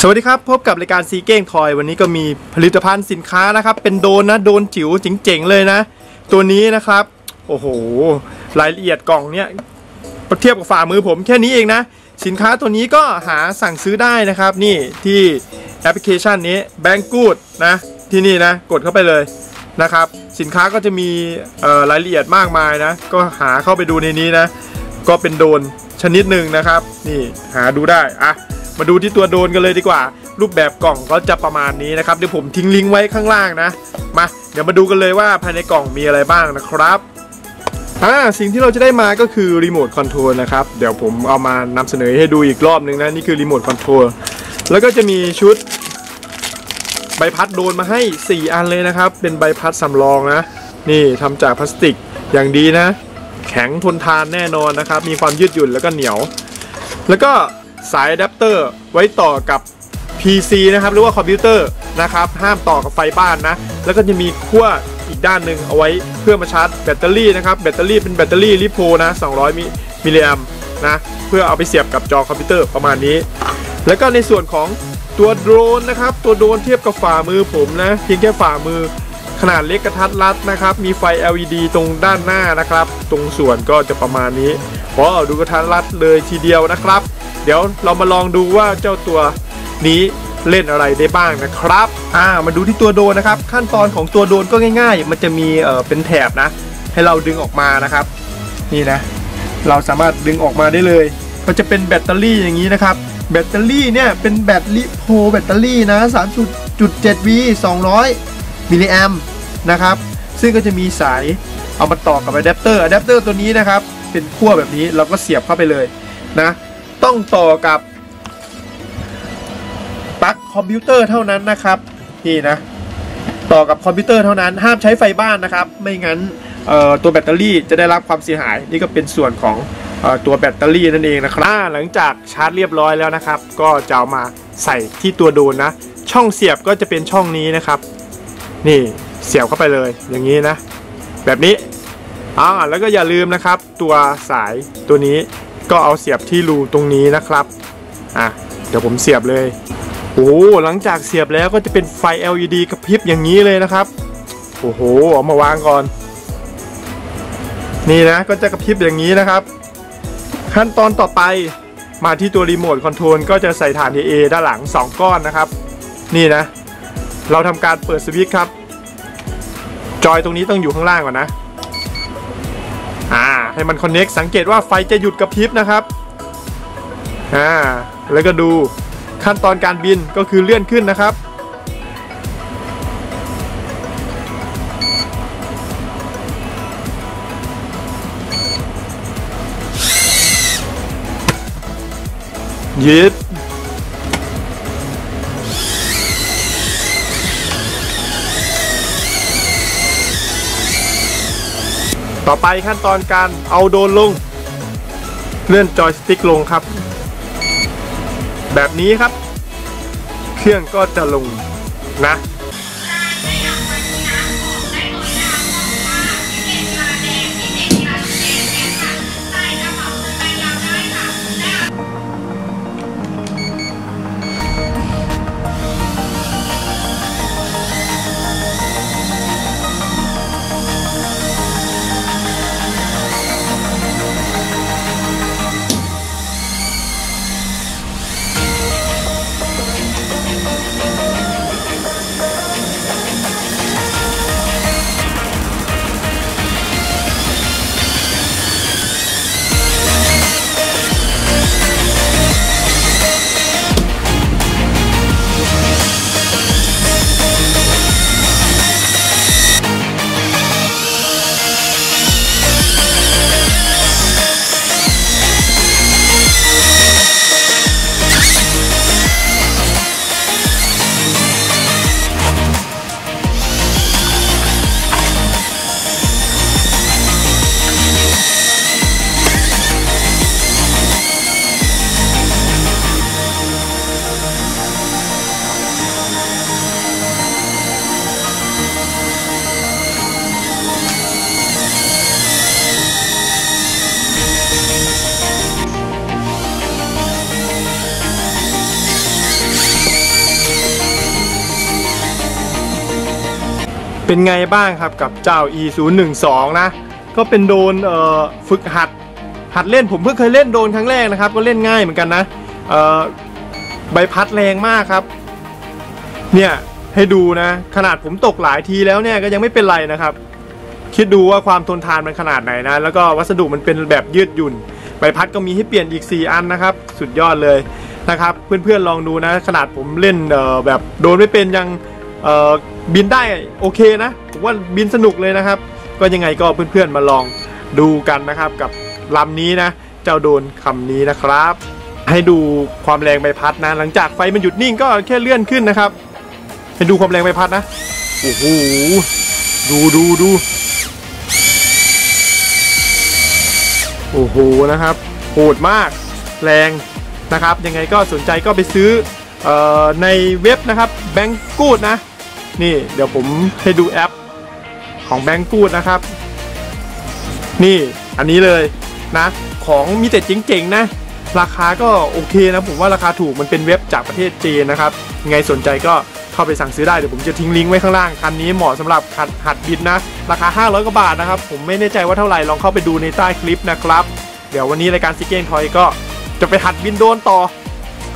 สวัสดีครับพบกับรายการซีเก้งทอยวันนี้ก็มีผลิตภัณฑ์สินค้านะครับเป็นโดนนะโดนจิ๋วเจ๋งๆเลยนะตัวนี้นะครับโอ้โหรายละเอียดกล่องเนี้ยเทียบกับฝ่ามือผมแค่นี้เองนะสินค้าตัวนี้ก็หาสั่งซื้อได้นะครับนี่ที่แอปพลิเคชันนี้ Banggood นะที่นี่นะกดเข้าไปเลยนะครับสินค้าก็จะมีรายละเอียดมากมายนะก็หาเข้าไปดูในนี้นะก็เป็นโดนชนิดหนึ่งนะครับนี่หาดูได้อะมาดูที่ตัวโดนกันเลยดีกว่ารูปแบบกล่องก็จะประมาณนี้นะครับเดี๋ยวผมทิ้งลิงก์ไว้ข้างล่างนะมาเดี๋ยวมาดูกันเลยว่าภายในกล่องมีอะไรบ้างนะครับสิ่งที่เราจะได้มาก็คือรีโมทคอนโทรลนะครับเดี๋ยวผมเอามานำเสนอให้ดูอีกรอบนึงนะนี่คือรีโมทคอนโทรลแล้วก็จะมีชุดใบพัดโดนมาให้4อันเลยนะครับเป็นใบพัดสำรองนะนี่ทำจากพลาสติกอย่างดีนะแข็งทนทานแน่นอนนะครับมีความยืดหยุ่นแล้วก็เหนียวแล้วก็สายอะแดปเตอร์ไว้ต่อกับ PC นะครับหรือว่าคอมพิวเตอร์นะครับห้ามต่อกับไฟบ้านนะแล้วก็จะมีขั้วอีกด้านหนึ่งเอาไว้เพื่อมาชาร์จแบตเตอรี่นะครับแบตเตอรี่เป็นแบตเตอรี่ลิโพนะ200มิลลิแอมป์นะเพื่อเอาไปเสียบกับจอคอมพิวเตอร์ประมาณนี้แล้วก็ในส่วนของตัวโดรนนะครับตัวโดรนเทียบกับฝ่ามือผมนะเพียงแค่ฝ่ามือขนาดเล็กกระทัดรัดนะครับมีไฟ LED ตรงด้านหน้านะครับตรงส่วนก็จะประมาณนี้พอดูกระทัดรัดเลยทีเดียวนะครับเดี๋ยวเรามาลองดูว่าเจ้าตัวนี้เล่นอะไรได้บ้างนะครับมาดูที่ตัวโดนนะครับขั้นตอนของตัวโดนก็ง่ายๆมันจะมีเป็นแถบนะให้เราดึงออกมานะครับนี่นะเราสามารถดึงออกมาได้เลยก็จะเป็นแบตเตอรี่อย่างนี้นะครับแบตเตอรี่เนี่ยเป็นแบตลิโพแบตเตอรี่นะ 3.7 V 200มิลลิแอมป์นะครับซึ่งก็จะมีสายเอามาต่อกับอะแดปเตอร์ตัวนี้นะครับเป็นขั้วแบบนี้เราก็เสียบเข้าไปเลยนะต้องต่อกับปลั๊กคอมพิวเตอร์เท่านั้นนะครับนี่นะต่อกับคอมพิวเตอร์เท่านั้นห้ามใช้ไฟบ้านนะครับไม่งั้นตัวแบตเตอรี่จะได้รับความเสียหายนี่ก็เป็นส่วนของตัวแบตเตอรี่นั่นเองนะครับหลังจากชาร์จเรียบร้อยแล้วนะครับก็จะเอามาใส่ที่ตัวโดนนะช่องเสียบก็จะเป็นช่องนี้นะครับนี่เสียบเข้าไปเลยอย่างนี้นะแบบนี้แล้วก็อย่าลืมนะครับตัวสายตัวนี้ก็เอาเสียบที่รูตรงนี้นะครับเดี๋ยวผมเสียบเลยโอ้หลังจากเสียบแล้วก็จะเป็นไฟ LED กระพริบอย่างนี้เลยนะครับโอ้โหเอามาวางก่อนนี่นะก็จะกระพริบอย่างนี้นะครับขั้นตอนต่อไปมาที่ตัวรีโมทคอนโทรลก็จะใส่ฐาน AA ด้านหลัง2ก้อนนะครับนี่นะเราทำการเปิดสวิตช์ครับจอยตรงนี้ต้องอยู่ข้างล่างก่อนนะให้มันคอนเน็กสังเกตว่าไฟจะหยุดกระพริบนะครับแล้วก็ดูขั้นตอนการบินก็คือเลื่อนขึ้นนะครับยึดต่อไปขั้นตอนการเอาโดนลงเลื่อนจอยสติ๊กลงครับแบบนี้ครับเครื่องก็จะลงนะ เป็นไงบ้างครับกับเจ้า E012 นะก็เป็นโดรนฝึกหัดเล่นผมเพิ่งเคยเล่นโดรนครั้งแรกนะครับก็เล่นง่ายเหมือนกันนะใบพัดแรงมากครับเนี่ยให้ดูนะขนาดผมตกหลายทีแล้วเนี่ยก็ยังไม่เป็นไรนะครับคิดดูว่าความทนทานมันขนาดไหนนะแล้วก็วัสดุมันเป็นแบบยืดหยุ่นใบพัดก็มีให้เปลี่ยนอีก4อันนะครับสุดยอดเลยนะครับเพื่อนๆลองดูนะขนาดผมเล่นแบบโดนไม่เป็นยังบินได้โอเคนะผมว่าบินสนุกเลยนะครับก็ยังไงก็เพื่อนๆมาลองดูกันนะครับกับลำนี้นะเจ้าโดนคำนี้นะครับให้ดูความแรงใบพัดนะหลังจากไฟมันหยุดนิ่งก็แค่เลื่อนขึ้นนะครับให้ดูความแรงใบพัดนะโอ้โหดูโอ้โหนะครับโหดมากแรงนะครับยังไงก็สนใจก็ไปซื้อในเว็บนะครับแบงกูดนะนี่เดี๋ยวผมให้ดูแอปของแบงกูดนะครับนี่อันนี้เลยนะของมีแต่เจ๋งๆนะราคาก็โอเคนะผมว่าราคาถูกมันเป็นเว็บจากประเทศจีนนะครับยังไงสนใจก็เข้าไปสั่งซื้อได้เดี๋ยวผมจะทิ้งลิงก์ไว้ข้างล่างคันนี้เหมาะสำหรับหัดบินนะราคา500กว่าบาทนะครับผมไม่แน่ใจว่าเท่าไหร่ลองเข้าไปดูในใต้คลิปนะครับเดี๋ยววันนี้รายการซิกเก้นทอยก็จะไปหัดบินโดรนต่อ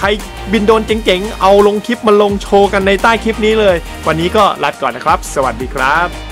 ใครบินโดรนเจ๋งๆเอาลงคลิปมาลงโชว์กันในใต้คลิปนี้เลยวันนี้ก็ลาก่อนนะครับสวัสดีครับ